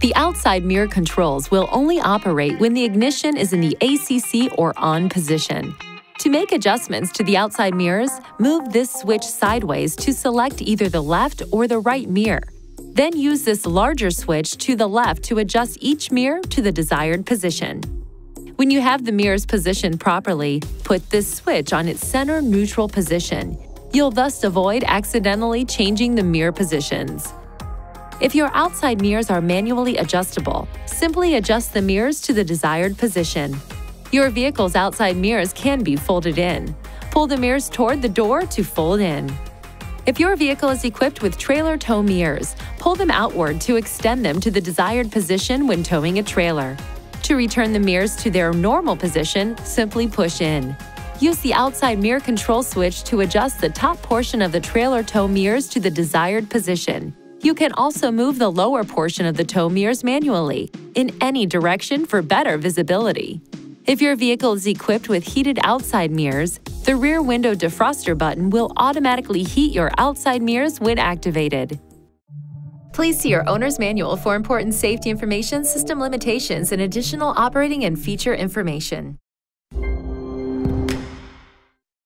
The outside mirror controls will only operate when the ignition is in the ACC or on position. To make adjustments to the outside mirrors, move this switch sideways to select either the left or the right mirror. Then use this larger switch to the left to adjust each mirror to the desired position. When you have the mirrors positioned properly, put this switch on its center neutral position. You'll thus avoid accidentally changing the mirror positions. If your outside mirrors are manually adjustable, simply adjust the mirrors to the desired position. Your vehicle's outside mirrors can be folded in. Pull the mirrors toward the door to fold in. If your vehicle is equipped with trailer tow mirrors, pull them outward to extend them to the desired position when towing a trailer. To return the mirrors to their normal position, simply push in. Use the outside mirror control switch to adjust the top portion of the trailer tow mirrors to the desired position. You can also move the lower portion of the tow mirrors manually in any direction for better visibility. If your vehicle is equipped with heated outside mirrors, the rear window defroster button will automatically heat your outside mirrors when activated. Please see your owner's manual for important safety information, system limitations, and additional operating and feature information.